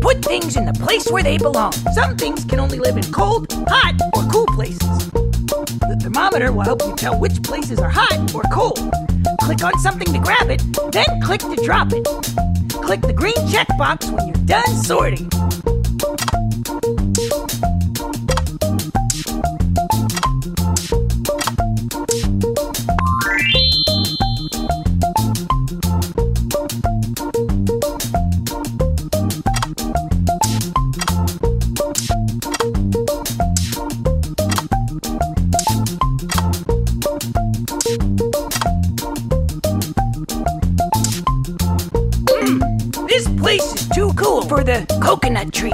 Put things in the place where they belong. Some things can only live in cold, hot, or cool places. The thermometer will help you tell which places are hot or cold. Click on something to grab it, then click to drop it. Click the green checkbox when you're done sorting. This place is too cool for the coconut tree.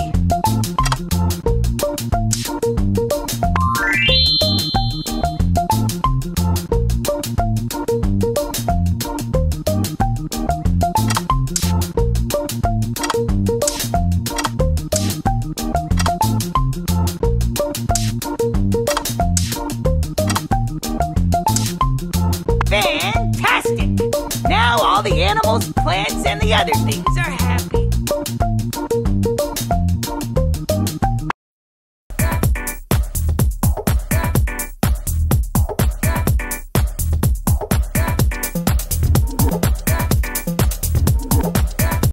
Fantastic! Now all the animals, plants, and the other things are happy.